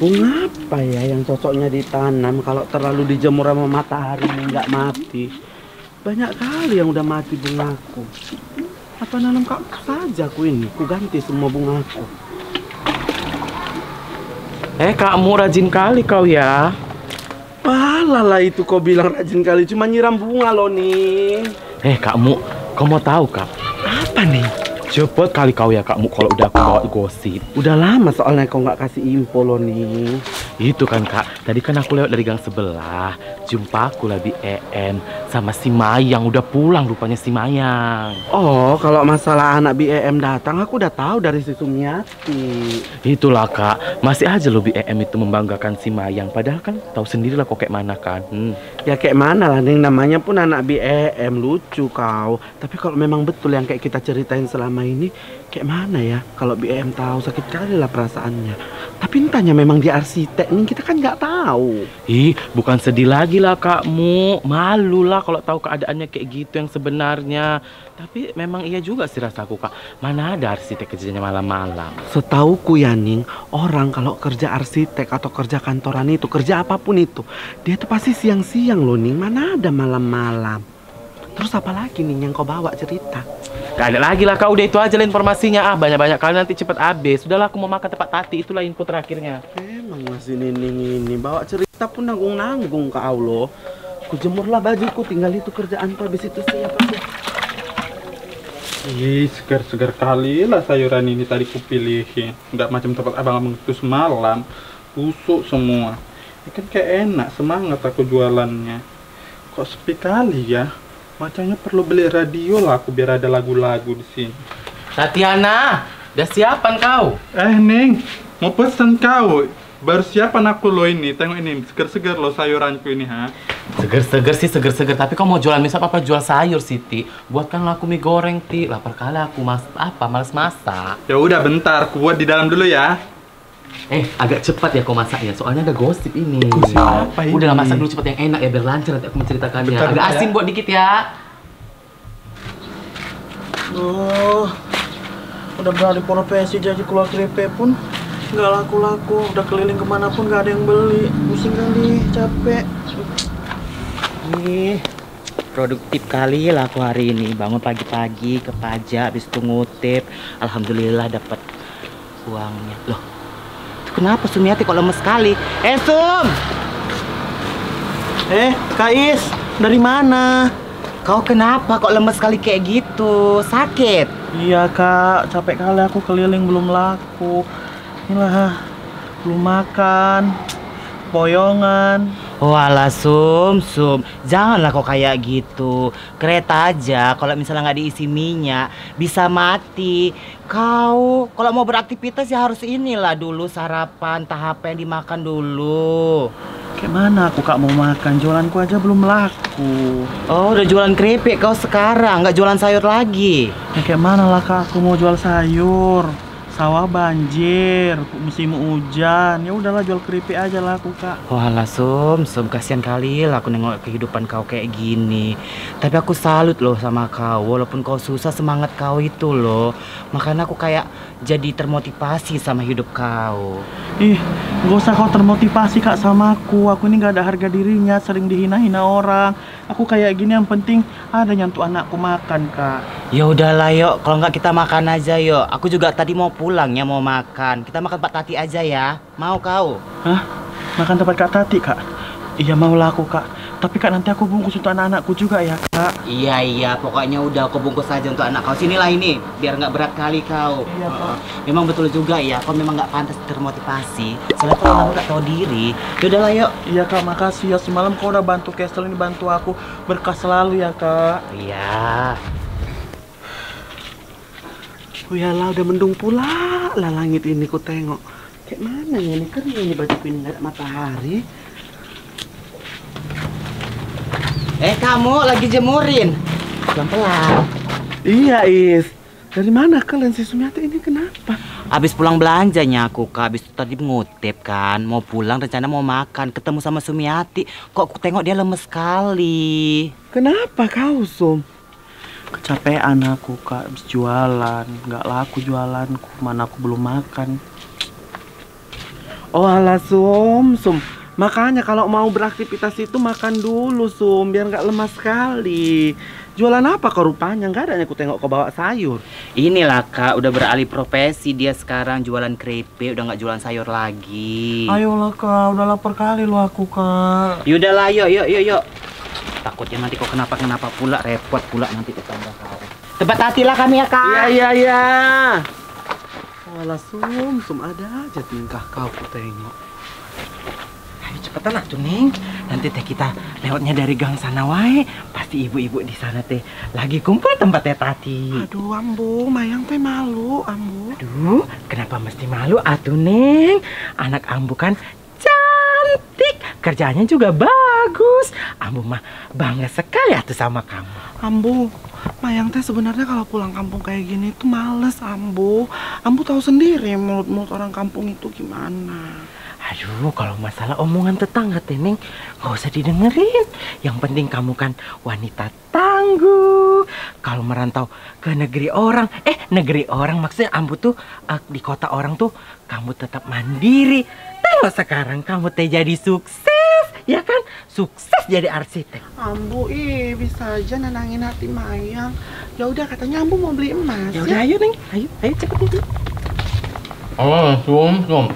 Bunga apa ya yang cocoknya ditanam kalau terlalu dijemur sama matahari nggak mati? Banyak kali yang udah mati bungaku. Apa nanam kaktus saja ku ini? Ku ganti semua bungaku. Kamu rajin kali kau ya. Alah itu kau bilang rajin kali, cuma nyiram bunga loh nih. Kamu, kau mau tahu kak? Apa nih? Cepet kali kau ya kamu kalau udah bawa gosip. Udah lama soalnya kau nggak kasih info loh nih. Itu kan kak, tadi kan aku lewat dari gang sebelah. Jumpa aku lah B.E.M sama si Mayang, udah pulang rupanya si Mayang. Oh, kalau masalah anak B.E.M datang aku udah tahu dari si Sumiati. Itulah kak, masih aja loh B.E.M itu membanggakan si Mayang. Padahal kan tahu sendiri lah kok kayak mana kan. Ya kayak mana lah, Neng, namanya pun anak B.E.M, lucu kau. Tapi kalau memang betul yang kayak kita ceritain selama ini, kayak mana ya kalau B.E.M tahu, sakit kali lah perasaannya. Tapi entahnya memang dia arsitek nih, kita kan nggak tahu. Bukan sedih lagi lah kamu. Malu lah kalau tahu keadaannya kayak gitu yang sebenarnya. Tapi memang iya juga sih rasaku kak. Mana ada arsitek kerjanya malam-malam. Setauku ya Ning, orang kalau kerja arsitek atau kerja kantoran itu, kerja apapun itu, dia tuh pasti siang-siang loh Ning. Mana ada malam-malam. Terus apa lagi Ning yang kau bawa cerita? Gak ada lagi lah kak, udah itu aja lah informasinya. Banyak-banyak kali nanti cepet habis. Sudahlah aku mau makan tempat Tati, itulah info terakhirnya. Emang masih Nining ini bawa cerita pun nanggung-nanggung kak Allah. Kujemurlah bajuku, tinggal itu kerjaanku, habis itu siapa sih? Segar-segar kali lah sayuran ini tadi kupilihin. Nggak macam tempat abang-abang itu semalam. Busuk semua. Kan kayak enak, semangat aku jualannya. Kok sepi kali ya? Macamnya perlu beli radio lah aku biar ada lagu-lagu di sini. Tatiana, udah siapan kau? Neng, mau pesen kau? Baru siapan aku lo ini, tengok ini, seger-seger lo sayuranku ini ha. Seger-seger sih, seger-seger. Tapi kau mau jualan misal apa jual sayur sih Ti? Buatkan aku mie goreng Ti, lapar kali aku males masak. Ya udah bentar, aku buat di dalam dulu ya. Agak cepat ya kau masaknya, soalnya ada gosip ini. Gosip apa ini? Udah masak dulu cepat yang enak ya, biar lancar nanti aku menceritakannya. Bentar, agak asin buat dikit ya. Udah beralih profesi jadi keluar keripik pun nggak laku-laku. Udah keliling kemana pun nggak ada yang beli. Pusing kali, capek. Produktif kali lah aku hari ini. Bangun pagi-pagi, ke pajak, habis itu ngutip. Alhamdulillah dapat uangnya. Loh, kenapa Sumiati kok lemes sekali? Sum! Kais, dari mana? Kau kenapa kok lemes sekali kayak gitu? Sakit? Iya kak, capek kali aku keliling belum laku. Inilah, belum makan, boyongan. Walah Sum, janganlah kok kayak gitu. Kereta aja, kalau misalnya nggak diisi minyak, bisa mati. Kau, kalau mau beraktivitas ya harus inilah dulu sarapan, tahap yang dimakan dulu. Gimana aku kak mau makan, jualanku aja belum laku. Udah jualan keripik kau sekarang, nggak jualan sayur lagi. Gimana lah kak, aku mau jual sayur. Sawah banjir, musim hujan. Ya udahlah jual keripik aja lah aku kak. Walah Sum, kasihan kali lah aku nengok kehidupan kau kayak gini. Tapi aku salut loh sama kau, walaupun kau susah semangat kau itu loh. Makanya aku kayak jadi termotivasi sama hidup kau. Gak usah kau termotivasi kak sama aku. Aku ini gak ada harga dirinya, sering dihina-hina orang. Aku kayak gini yang penting ada nyantu anakku makan kak. Ya udahlah yuk, kalau nggak kita makan aja yuk. Aku juga tadi mau pulang ya, mau makan. Kita makan Pak Tati aja ya. Mau kau? Hah? Makan tempat Kak Tati kak? Iya mau lah aku kak. Tapi kak nanti aku bungkus untuk anak-anakku juga ya kak. Iya pokoknya udah aku bungkus aja untuk anak kau. Sinilah ini biar nggak berat kali kau. Iya kak. Memang betul juga ya. Kau memang nggak pantas termotivasi. Soalnya kalau kamu nggak tahu diri. Yaudahlah yuk. Iya kak makasih ya, semalam kau udah bantu Kesel ini, bantu aku. Berkah selalu ya kak. Iya. Yalah udah mendung pula lah langit ini, ku tengok kayak mana ya ini, kering ini bajuku ini, nggak ada matahari. Kamu lagi jemurin pelan-pelan. Iya Is, dari mana kalian si Sumiati ini, kenapa? Abis pulang belanjanya aku kak, abis itu tadi ngutip kan, mau pulang rencana mau makan, ketemu sama Sumiati. Kok ku tengok dia lemes sekali. Kenapa kau Sum? Kecapean aku kak, habis jualan, nggak laku jualanku, mana aku belum makan. Oh ala Sum, Sum. Makanya kalau mau beraktivitas itu makan dulu Sum, biar nggak lemas sekali. Jualan apa kok rupanya? Nggak adanya aku tengok kau bawa sayur. Inilah Kak, udah beralih profesi dia sekarang, jualan keripik, udah nggak jualan sayur lagi. Ayolah Kak, udah lapar kali lo aku Kak. Yaudahlah, yuk. Takutnya nanti kok kenapa-kenapa pula, repot pula nanti tetangga kau. Tepat hatilah kami ya Kak. Iya. Walah Sum, Sum ada aja tingkah kau ku tengok. Cepetan lah Neng, nanti teh kita lewatnya dari gang sana wae, pasti ibu-ibu di sana teh lagi kumpul tempat teh Tati. Aduh Ambu, Mayang teh malu Ambu. Aduh, kenapa mesti malu atuh Neng? Anak Ambu kan cantik, kerjaannya juga bagus. Ambu mah bangga sekali atuh sama kamu. Ambu, Mayang teh sebenarnya kalau pulang kampung kayak gini tuh males Ambu. Ambu tahu sendiri mulut-mulut orang kampung itu gimana. Aduh, kalau masalah omongan tetangga teh Neng, gak usah didengerin. Yang penting kamu kan wanita tangguh. Kalau merantau ke negeri orang, maksudnya Ambu tuh di kota orang tuh, kamu tetap mandiri. Tengok sekarang kamu teh jadi sukses, ya kan? Sukses jadi arsitek. Ambu, bisa aja nenangin hati Mayang. Ya udah katanya Ambu mau beli emas. Ya udah, ayo Neng, ayo cepet. Oh, Sum.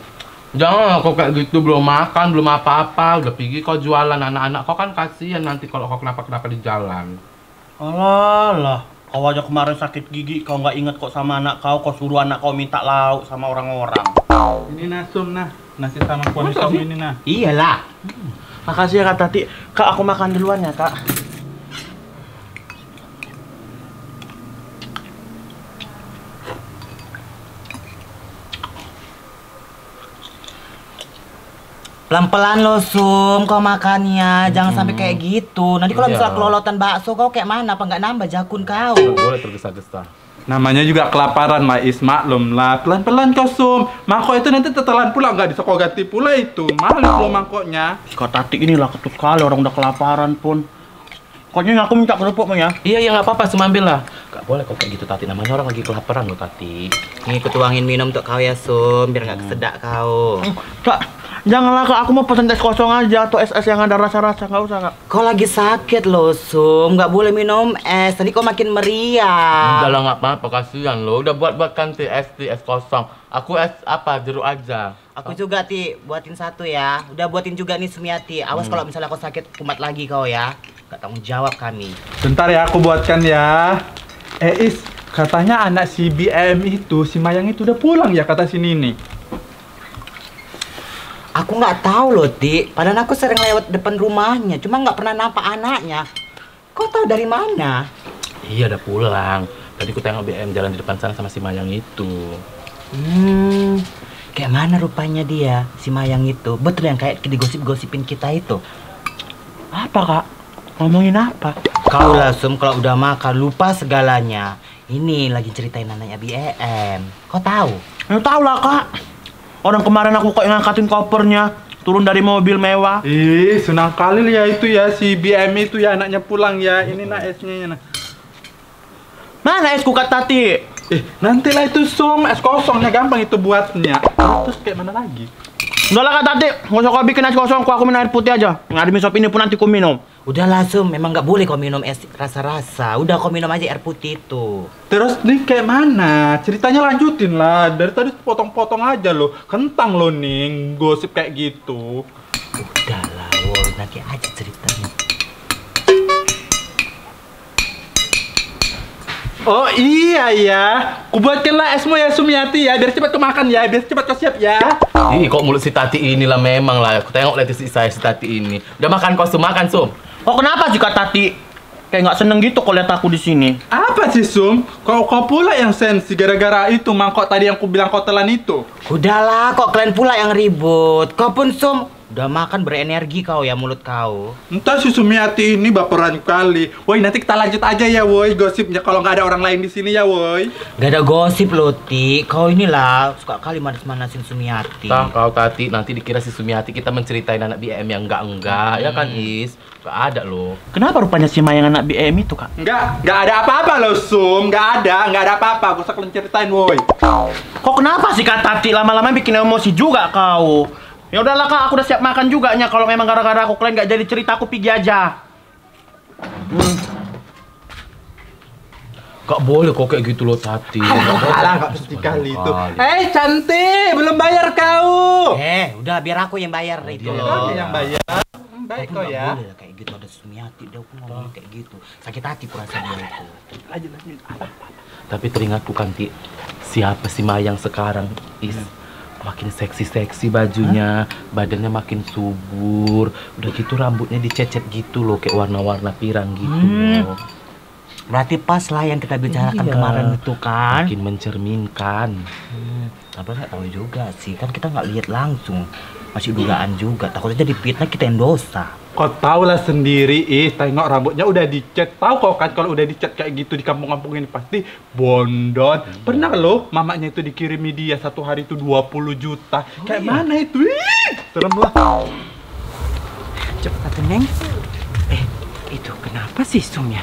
Jangan kok kayak gitu, belum makan, belum apa-apa, udah pergi kok jualan. Anak-anak kok kan kasihan nanti kalau kok kenapa-kenapa di jalan. Alah, kau aja kemarin sakit gigi, kau nggak inget kok sama anak kau, kau suruh anak kau minta lauk sama orang-orang. Ini Nasum, nah, nasi sama kuah som ini nah. Iyalah. Makasih ya Kak Tati. Kak, aku makan duluan ya Kak. Pelan-pelan lo Sum, kau makannya, jangan sampai kayak gitu. Nanti kalau misalnya kelolotan bakso kau kayak mana, apa nggak nambah jakun kau? Nggak boleh tergesa-gesa. Namanya juga kelaparan, Mais, maklum lah. Pelan-pelan kau Sum, mangkok itu nanti tetelan pula, nggak bisa kau ganti pula itu. Malu lo mangkoknya. Kau Tati inilah ketut kali, orang udah kelaparan pun. Koknya aku minta kerupuk ya? Iya, nggak apa-apa, Sum ambil lah. Nggak boleh kok kayak gitu Tati, namanya orang lagi kelaparan lo Tati. Nih, kutuangin minum untuk kau ya Sum, biar nggak kesedak kau. Kak. Janganlah Kak, aku mau pesen es kosong aja atau es yang ada rasa-rasa, nggak usah Kak. Kau lagi sakit loh Sum, nggak boleh minum es, tadi kau makin meriah. Udah lah nggak apa-apa, kasihan lo, udah buatkan es kosong. Aku es apa, jeruk aja. Aku juga Ti, buatin satu ya. Udah buatin juga nih Sumiati, awas kalau misalnya kau sakit kumat lagi kau ya. Nggak tanggung jawab kami. Bentar ya, aku buatkan ya. Is, katanya anak si B.E.M itu, si Mayang itu udah pulang ya kata si Nini. Aku nggak tahu loh Ti, padahal aku sering lewat depan rumahnya, cuma nggak pernah nampak anaknya. Kau tahu dari mana? Iya udah pulang. Tadi aku tengok B.M jalan di depan sana sama si Mayang itu. Kayak mana rupanya dia, si Mayang itu? Betul yang kayak digosip-gosipin kita itu. Apa Kak? Ngomongin apa? Kau lah Sum, kalau udah makan lupa segalanya. Ini lagi ceritain anaknya B.M. Kau tahu? Ya tahu lah Kak. Orang kemarin aku kok ngangkatin kopernya, turun dari mobil mewah. Ih, senang kali ya itu ya, si B.M itu ya, anaknya pulang ya. Ini nak esnya. Mana es kukat Tati? Nantilah itu Sum, es kosongnya gampang itu buatnya. Terus kayak mana lagi? Udahlah Kak Tati, nggak usah kau bikin es kosong, aku minum air putih aja. Ngademi sop ini pun nanti ku minum. Udahlah Sum, memang nggak boleh kau minum es rasa-rasa. Udah kau minum aja air putih itu. Terus nih kayak mana? Ceritanya lanjutin lah. Dari tadi potong-potong aja loh. Kentang loh Ning, gosip kayak gitu. Udahlah, nanti aja ceritanya. Oh iya ya, kubuatkanlah esmu ya Sumiati ya, biar cepat kau makan ya, biar cepat kau siap ya. Ini kok mulut si Tati inilah memang lah. Aku tengok lihat si Tati ini. Udah makan kau Sum, makan Sum. Oh kenapa sih Kak Tati? Kayak nggak seneng gitu kok lihat aku di sini. Apa sih Sum? Kau pula yang sensi gara-gara itu mangkok tadi yang aku bilang kau telan itu. Udahlah, kok kalian pula yang ribut. Kau pun Sum, udah makan berenergi kau ya mulut kau. Entah si Sumiati ini baperan kali. Woi nanti kita lanjut aja ya woi gosipnya kalau nggak ada orang lain di sini ya woi. Gak ada gosip loh Ti, kau inilah suka kali manas-manasin Sumiati. Tah kau Tati nanti dikira si Sumiati kita menceritain anak B.M yang enggak ya kan Is. Gak ada loh. Kenapa rupanya si Mayang anak B.M itu Kak? Enggak ada apa-apa loh Sum, enggak ada apa-apa, gak usah kalian ceritain woi. Kok kenapa sih Kak Tati lama-lama bikin emosi juga kau? Ya udahlah Kak, aku udah siap makan juga nya. Kalau memang gara-gara aku kalian nggak jadi cerita, aku pergi aja. Kak boleh kok kayak gitu loh Tati. Alah nggak mesti kali itu. Cantik, belum bayar kau. Udah biar aku yang bayar itu. Loh. Yang bayar. Baik kok ya. Boleh kayak gitu, ada Sumiati dia aku ngomong kayak gitu. Sakit hati perasaan aku. Lanjut. Tapi teringatku Kanti, siapa si Mayang sekarang? Makin seksi-seksi bajunya, badannya makin subur. Udah gitu rambutnya dicecet gitu loh, kayak warna-warna pirang gitu loh. Berarti pas lah yang kita bicarakan kemarin itu kan. Makin mencerminkan. Tapi nggak tahu juga sih, kan kita nggak lihat langsung. Masih dugaan juga, takutnya jadi fitnah kita yang dosa. Kau tahu lah sendiri, tengok rambutnya udah dicet. Tahu kok kan kalau udah dicet kayak gitu di kampung-kampung ini pasti bondot. Pernah loh mamanya itu dikirimi dia satu hari itu 20 juta. Kayak mana itu? Serem lah. Cepat Neng. Itu kenapa sih Sumnya?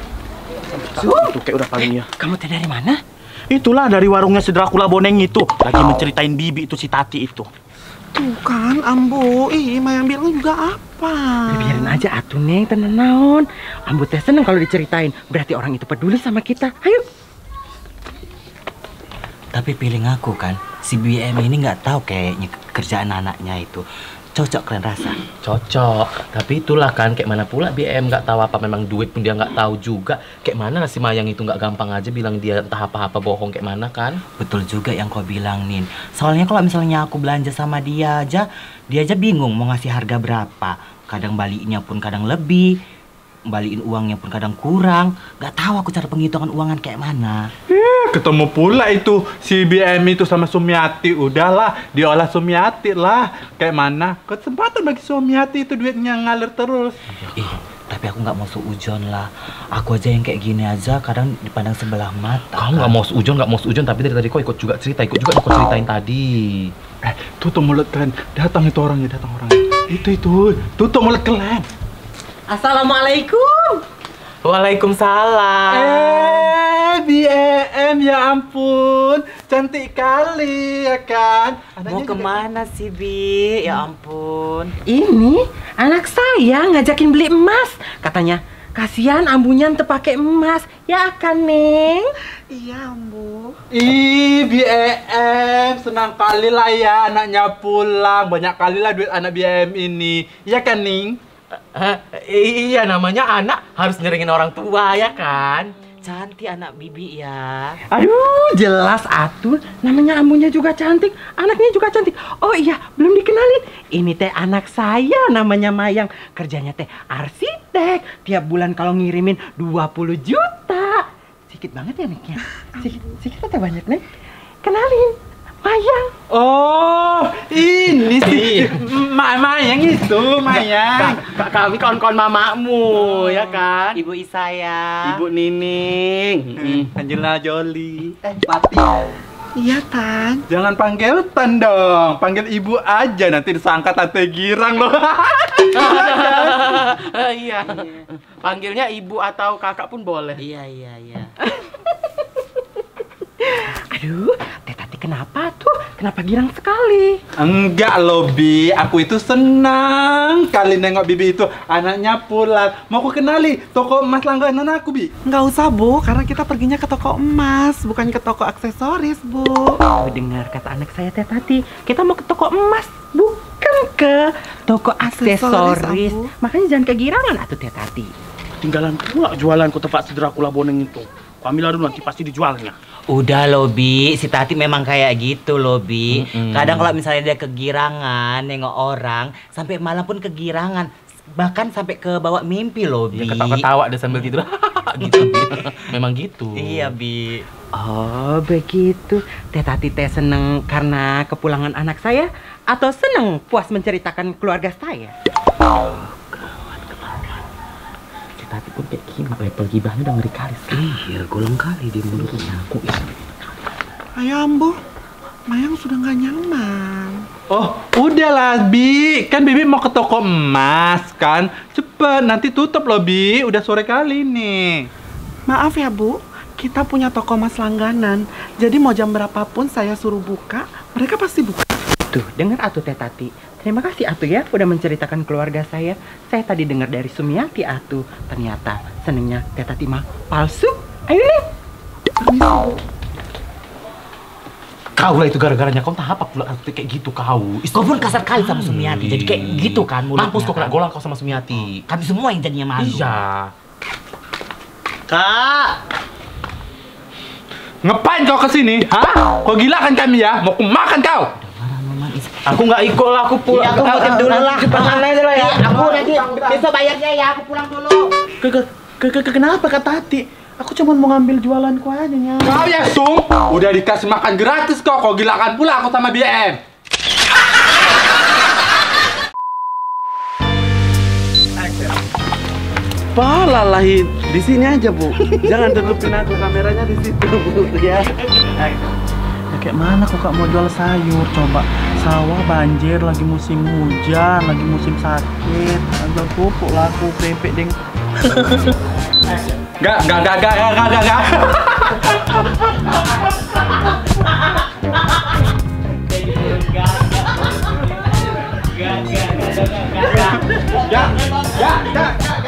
Itu kayak udah palingnya. Kamu tadi dari mana? Itulah dari warungnya si Dracula Boneng itu. Lagi menceritain Bibi itu si Tati itu. Tuh kan, Ambo, Mayang bilang juga apa? Biarin aja atuh Neng, tenang naon. Ambo teh seneng kalau diceritain, berarti orang itu peduli sama kita. Ayo. Tapi feeling aku kan, si B.E.M ini nggak tahu kayaknya kerjaan anaknya itu. Cocok kalian rasa? Cocok, tapi itulah kan, kayak mana pula B.E.M nggak tahu apa, memang duit pun dia nggak tahu juga. Kayak mana si Mayang itu nggak gampang aja bilang dia entah apa-apa bohong kayak mana kan? Betul juga yang kau bilang Nin, soalnya kalau misalnya aku belanja sama dia aja bingung mau ngasih harga berapa. Kadang baliknya pun kadang lebih, balikin uangnya pun kadang kurang. Nggak tahu aku cara penghitungan uangan kayak mana. Ketemu pula itu si B.E.M itu sama Sumiati. Udahlah, diolah Sumiati lah. Kayak mana? Kesempatan bagi Sumiati itu duitnya ngalir terus. Tapi aku nggak mau seujon lah. Aku aja yang kayak gini aja kadang dipandang sebelah mata. Kamu nggak mau seujon, tapi dari tadi kok ikut juga cerita, ikut ceritain tadi. Tutup mulut kalian. Datang itu orangnya, Itu. Tutup mulut kalian. Assalamualaikum. Waalaikumsalam. B.E.M ya ampun, cantik kali ya kan. Adanya mau kemana sih Bi? Ya ampun. Ini anak saya ngajakin beli emas, katanya. Kasihan ambunya ntar pakai emas, ya kan Neng? Iya Ambu. B.E.M senang kali lah ya anaknya pulang, banyak kali lah duit anak B.E.M ini, ya kan Neng? Iya namanya anak harus nyeringin orang tua ya kan. Cantik anak Bibi ya. Aduh jelas atur, namanya ambunya juga cantik, anaknya juga cantik. Oh iya belum dikenalin, ini teh anak saya namanya Mayang. Kerjanya teh arsitek, tiap bulan kalau ngirimin 20 juta. Sikit banget ya anaknya. Sikit atau banyak Nek? Kenalin Mayang. Oh, ini sih Mayang itu, Mayang. Kami kawan-kawan mamamu, ya kan? Ibu Isaya, Ibu Nining, Angela Joli, Pati. Iya Tan. Jangan panggil Tan dong, panggil Ibu aja nanti disangka Tante Girang loh. Iya. Panggilnya Ibu atau Kakak pun boleh. Iya. Aduh, Teh Tati kenapa tuh? Kenapa girang sekali? Enggak loh, Bi. Aku itu senang kali nengok Bibi itu. Anaknya pulang. Mau aku kenali toko emas langganan aku, Bi? Nggak usah, Bu. Karena kita perginya ke toko emas, bukan ke toko aksesoris, Bu. Oh, dengar kata anak saya, Teh Tati. Kita mau ke toko emas, bukan ke toko aksesoris. Makanya jangan kegirangan, atuh Teh Tati. Ketinggalan pula jualan ke tempat si Dracula Boneng itu. Kami lalu nanti pasti dijualnya. Udah loh Bi, si Tati memang kayak gitu loh Bi. Kadang kalau misalnya dia kegirangan, nengok orang, sampai malam pun kegirangan. Bahkan sampai ke bawah mimpi loh Bi. Dia ketawa-ketawa dia sambil tidur. Gitu. Memang gitu. Iya Bi. Oh begitu. Teh Tati teh seneng karena kepulangan anak saya? Atau seneng puas menceritakan keluarga saya? Tati pun kayak gini, pergibahannya udah ngeri kali. Iya, golong kali dia menurutnya aku. Ayo Ambo, Mayang sudah nggak nyaman. Oh, udahlah Bi, kan Bibi mau ke toko emas kan. Cepet, nanti tutup loh Bi, udah sore kali nih. Maaf ya Bu, kita punya toko emas langganan. Jadi mau jam berapapun saya suruh buka, mereka pasti buka. Tuh, dengar atuh Teh Tati. Terima kasih atuh ya udah menceritakan keluarga saya. Saya tadi dengar dari Sumiati atuh. Ternyata senengnya Teh Tati mah palsu. Ayo nih. Kau lah itu gara-garanya kau tahap aku kayak gitu kau. Kau pun kasar kali sama Sumiati. Jadi kayak gitu kan mulutnya. Mampus kau kena golang kau sama Sumiati. Kami semua yang jadinya malu. Iya. Kak, ngapain kau kesini? Hah? Kau gila kan kami ya? Mau makan kau? Aku nggak ikut lah, aku pulang. Aku mau tidur dulu lah. Aku nanti besok bayarnya ya, aku pulang dulu. Kenapa Kak Tati? Aku cuma mau ngambil jualanku aja ya. Kau ya sung, udah dikasih makan gratis kok. Kau gila kan pulang aku sama B.E.M. Pala lahin di sini aja bu, jangan tutupin aku, kameranya di situ bu ya. Ya kayak mana kok Kak mau jual sayur? Coba sawah banjir, lagi musim hujan, lagi musim sakit, jual pupuk laku pempek deng. Enggak. Gak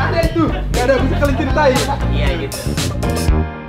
ada itu, gak ada bisa kalian ceritain. Iya gitu.